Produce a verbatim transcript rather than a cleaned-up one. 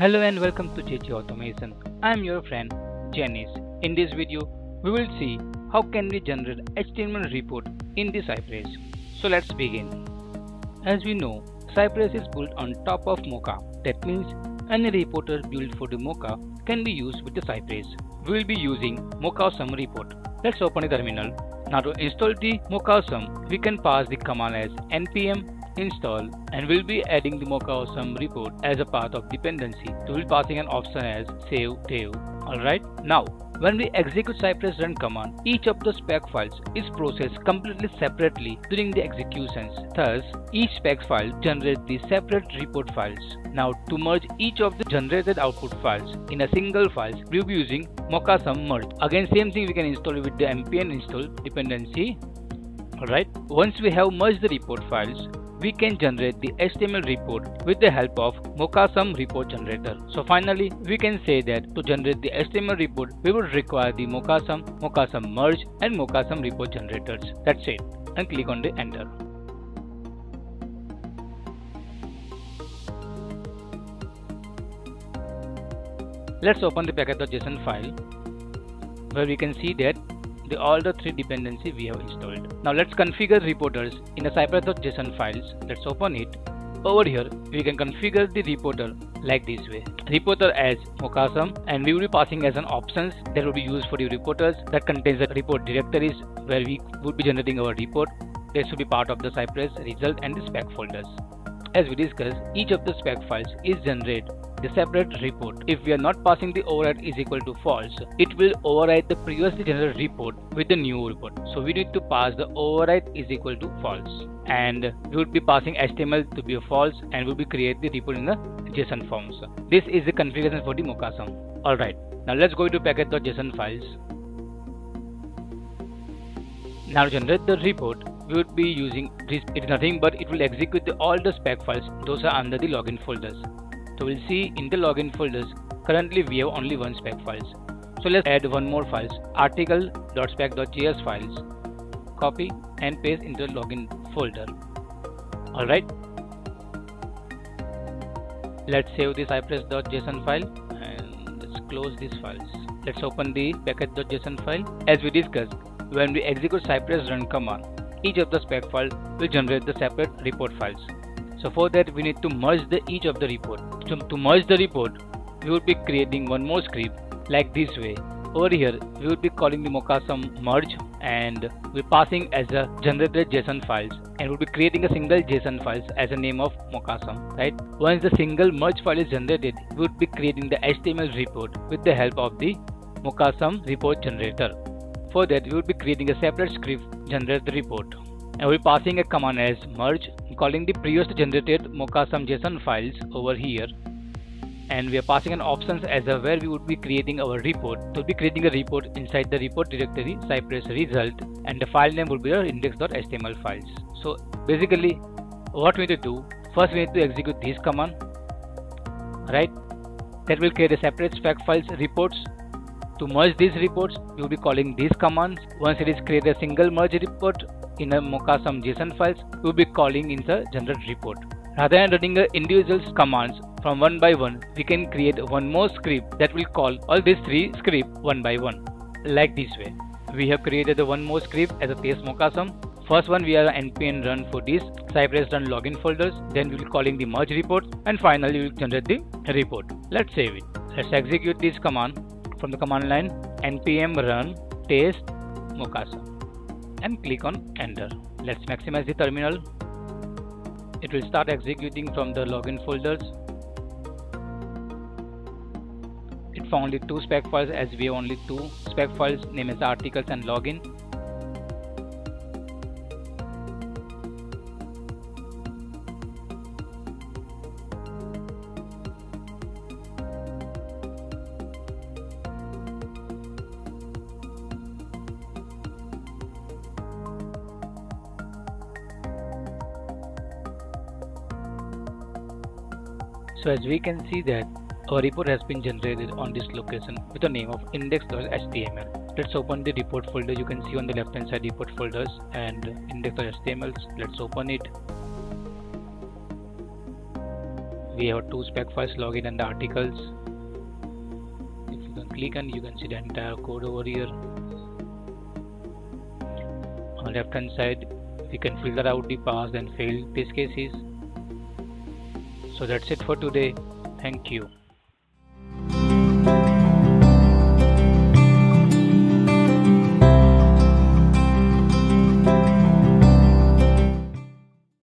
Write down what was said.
Hello and welcome to J J Automation. I am your friend Janice. In this video, we will see how can we generate H T M L report in the Cypress. So let's begin. As we know, Cypress is built on top of Mocha. That means any reporter built for the Mocha can be used with the Cypress. We will be using Mochawesome report. Let's open the terminal. Now to install the Mochawesome, we can pass the command as npm install, and we'll be adding the Mochawesome report as a path of dependency. So we'll passing an option as save dev. Alright, now when we execute Cypress run command, each of the spec files is processed completely separately during the executions. Thus, each spec file generates the separate report files. Now to merge each of the generated output files in a single file, we'll be using Mochawesome merge. Again, same thing we can install with the npm install dependency. Alright, once we have merged the report files, we can generate the H T M L report with the help of Mochawesome report generator. So finally, we can say that to generate the H T M L report, we would require the Mochawesome, Mochawesome merge and Mochawesome report generators. That's it, and click on the enter. Let's open the package dot J S O N file, where we can see that The, all the three dependencies we have installed. Now let's configure reporters in the cypress dot J S O N files. Let's open it. Over here, we can configure the reporter like this way. Reporter as Mochawesome, and we will be passing as an options that will be used for the reporters that contains the report directories where we would be generating our report. They should be part of the Cypress result and the spec folders. As we discussed, each of the spec files is generated the separate report. If we are not passing the override is equal to false, it will override the previously generated report with the new report. So we need to pass the override is equal to false, and we would be passing H T M L to be a false, and we will be create the report in the JSON forms. This is the configuration for the Mochawesome. Alright, now let's go to package dot J S O N files. Now to generate the report, we would be using this. It is nothing but it will execute the, all the spec files. Those are under the login folders. So we'll see in the login folders, currently we have only one spec files. So let's add one more files, article dot spec dot J S files, copy and paste into the login folder. Alright, let's save the cypress dot J S O N file and let's close these files. Let's open the package dot J S O N file. As we discussed, when we execute Cypress run command, each of the spec files will generate the separate report files. So for that, we need to merge the each of the report. So to merge the report, we would be creating one more script like this way. Over here, we would be calling the Mochawesome merge, and we're passing as a generated JSON files, and we'll be creating a single JSON files as a name of Mochawesome, right? Once the single merge file is generated, we would be creating the H T M L report with the help of the Mochawesome report generator. For that, we would be creating a separate script generate the report, and we're passing a command as merge, calling the previously generated Mochawesome JSON files over here, and we are passing an options as a where we would be creating our report. So we'll be creating a report inside the report directory Cypress result, and the file name will be our index dot H T M L files. So basically, what we need to do first, we need to execute this command, right? That will create a separate spec files reports. To merge these reports, we will be calling these commands. Once it is created a single merge report in a Mochawesome JSON files, we will be calling in the generate report. Rather than running individual commands from one by one, we can create one more script that will call all these three scripts one by one, like this way. We have created one more script as a test Mochawesome. First one, we are npm run for this Cypress run login folders. Then we will be calling the merge report, and finally we will generate the report. Let's save it. Let's execute this command from the command line, npm run test Mochawesome, and click on enter. Let's maximize the terminal. It will start executing from the login folders. It found the two spec files, as we have only two spec files named as articles and login. So as we can see that our report has been generated on this location with the name of index dot H T M L. Let's open the report folder. You can see on the left hand side report folders and index dot H T M L. Let's open it. we have two spec files, login and the articles. If you can click and you can see the entire code over here. On left hand side we can filter out the pass and fail test cases. So that's it for today. Thank you.